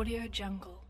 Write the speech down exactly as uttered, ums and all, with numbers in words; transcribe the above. Audio Jungle.